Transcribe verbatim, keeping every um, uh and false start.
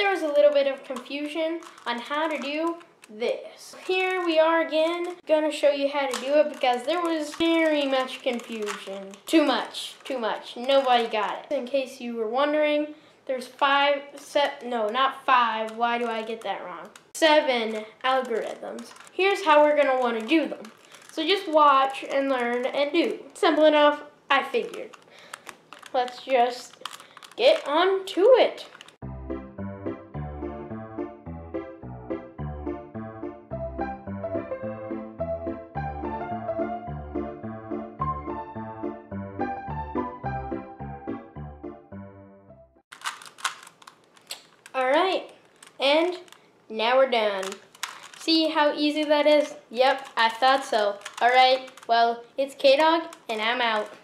there was a little bit of confusion on how to do this. Here we are again, gonna show you how to do it because there was very much confusion. Too much, too much. Nobody got it. In case you were wondering, there's five, set, no, not five. Why do I get that wrong? Seven algorithms. Here's how we're gonna wanna do them. So just watch and learn and do. Simple enough, I figured. Let's just get on to it. Alright, and now we're done. See how easy that is? Yep, I thought so. Alright, well, it's K Dog, and I'm out.